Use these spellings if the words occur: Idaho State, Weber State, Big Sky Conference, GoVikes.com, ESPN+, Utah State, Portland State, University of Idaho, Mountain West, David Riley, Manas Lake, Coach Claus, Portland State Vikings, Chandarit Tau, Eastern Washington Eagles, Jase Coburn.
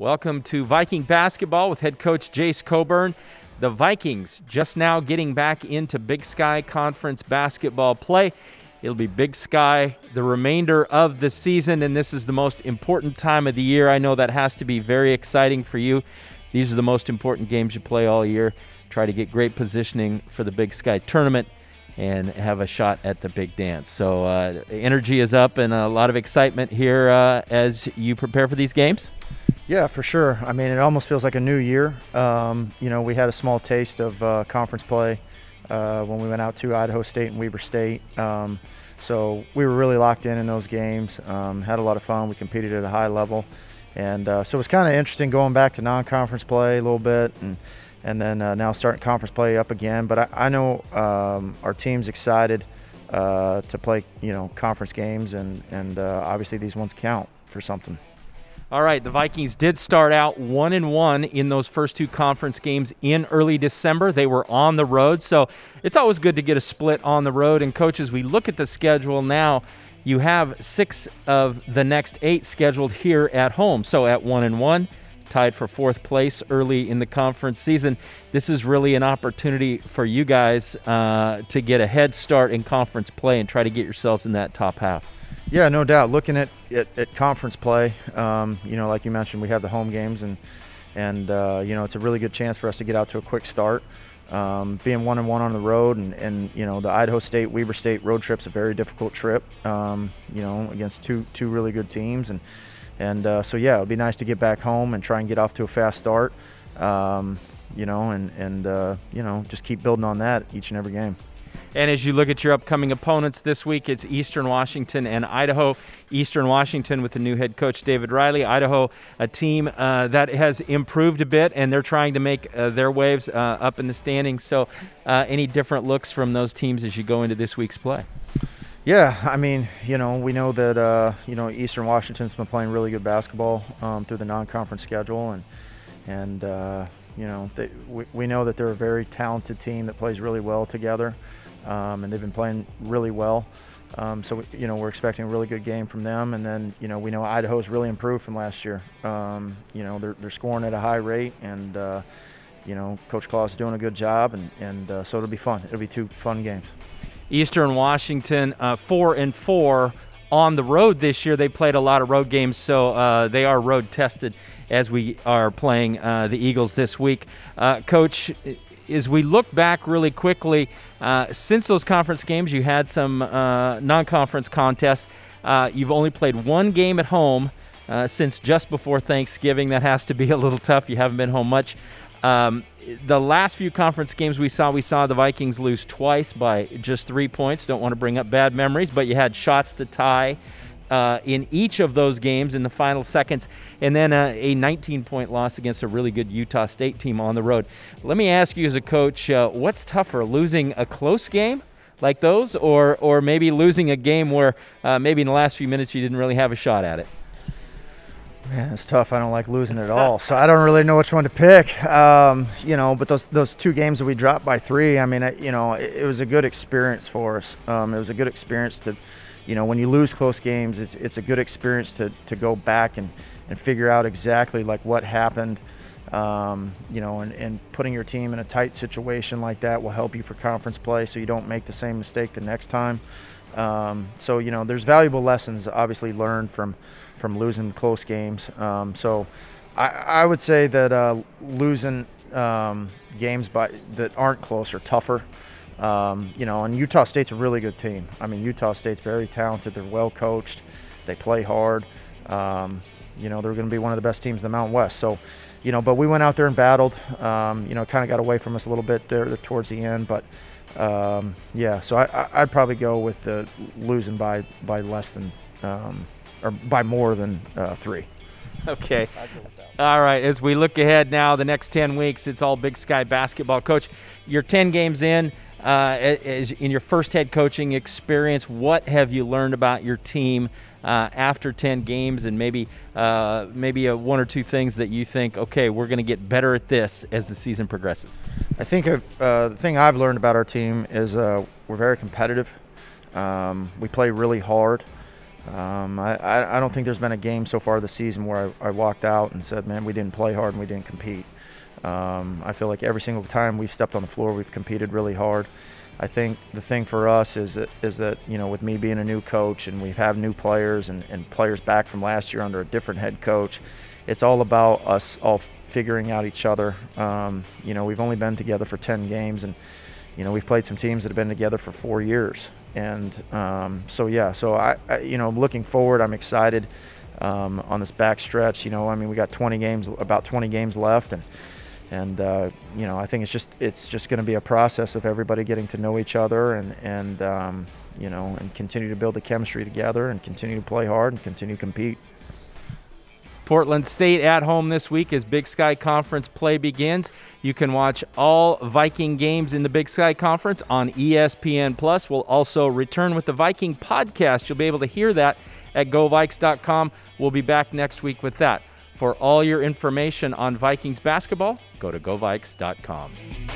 Welcome to Viking Basketball with head coach Jase Coburn. The Vikings just now getting back into Big Sky Conference basketball play. It'll be Big Sky the remainder of the season, and this is the most important time of the year. I know that has to be very exciting for you. These are the most important games you play all year. Try to get great positioning for the Big Sky tournament and have a shot at the big dance. So energy is up and a lot of excitement here as you prepare for these games. Yeah, for sure. I mean, it almost feels like a new year. You know, we had a small taste of conference play when we went out to Idaho State and Weber State. So we were really locked in those games, had a lot of fun. We competed at a high level. And so it was kind of interesting going back to non-conference play a little bit and then now starting conference play up again. But I know our team's excited to play, you know, conference games, and obviously these ones count for something. All right, the Vikings did start out 1-1 in those first two conference games in early December. They were on the road, so it's always good to get a split on the road. And, coaches, we look at the schedule now. You have 6 of the next 8 scheduled here at home. So at 1-1, tied for 4th place early in the conference season, this is really an opportunity for you guys to get a head start in conference play and try to get yourselves in that top half. Yeah, no doubt. Looking at conference play, you know, like you mentioned, we have the home games, and you know, it's a really good chance for us to get out to a quick start. Being 1-1 on the road, and you know, the Idaho State, Weber State road trip's a very difficult trip. You know, against two really good teams, and so yeah, it'd be nice to get back home and try and get off to a fast start. You know, and you know, just keep building on that each and every game. And as you look at your upcoming opponents this week, it's Eastern Washington and Idaho. Eastern Washington with the new head coach, David Riley. Idaho, a team that has improved a bit, and they're trying to make their waves up in the standings. So any different looks from those teams as you go into this week's play? Yeah, I mean, you know, we know that, you know, Eastern Washington's been playing really good basketball through the non-conference schedule, and you know, we know that they're a very talented team that plays really well together. And they've been playing really well. So, you know, we're expecting a really good game from them. And then, you know, we know Idaho's really improved from last year. You know, they're scoring at a high rate, and you know, Coach Claus is doing a good job, and so it'll be fun. It'll be 2 fun games. Eastern Washington, 4-4 on the road this year. They played a lot of road games, so they are road tested as we are playing the Eagles this week. Coach, as we look back really quickly, since those conference games, you had some non-conference contests. You've only played 1 game at home since just before Thanksgiving. That has to be a little tough. You haven't been home much. The last few conference games we saw the Vikings lose twice by just 3 points. Don't want to bring up bad memories, but you had shots to tie in each of those games in the final seconds, and then a 19-point loss against a really good Utah State team on the road. Let me ask you as a coach, what's tougher, losing a close game like those, or maybe losing a game where maybe in the last few minutes you didn't really have a shot at it? Man, it's tough. I don't like losing at all, so I don't really know which one to pick. You know, but those 2 games that we dropped by 3, I mean, you know, it was a good experience for us. It was a good experience to, you know, when you lose close games, it's a good experience to go back and figure out exactly like what happened, you know, and putting your team in a tight situation like that will help you for conference play so you don't make the same mistake the next time. So, you know, there's valuable lessons obviously learned from losing close games. So I would say that losing games that aren't close are tougher. You know, and Utah State's a really good team. I mean, Utah State's very talented. They're well coached. They play hard. You know, they're going to be one of the best teams in the Mountain West. So, you know, but we went out there and battled. You know, kind of got away from us a little bit there towards the end. But, yeah, so I'd probably go with the losing by less than or by more than 3. Okay. All right, as we look ahead now, the next 10 weeks, it's all Big Sky basketball. Coach, you're 10 games in. In your first head coaching experience, what have you learned about your team after 10 games, and maybe 1 or 2 things that you think, okay, we're going to get better at this as the season progresses? I think the thing I've learned about our team is we're very competitive. We play really hard. I don't think there's been a game so far this season where I walked out and said, man, we didn't play hard and we didn't compete. I feel like every single time we've stepped on the floor, we've competed really hard. I think the thing for us is that you know, with me being a new coach and we have new players and players back from last year under a different head coach, it's all about us all figuring out each other. You know, we've only been together for 10 games, and you know, we've played some teams that have been together for 4 years. And so yeah, so I you know, looking forward, I'm excited on this back stretch. You know, I mean, we got 20 games left, and you know, I think it's just going to be a process of everybody getting to know each other and you know, and continue to build the chemistry together and continue to play hard and continue to compete. Portland State at home this week as Big Sky Conference play begins. You can watch all Viking games in the Big Sky Conference on ESPN+. We'll also return with the Viking podcast. You'll be able to hear that at GoVikes.com. We'll be back next week with that. For all your information on Vikings basketball, go to GoVikes.com.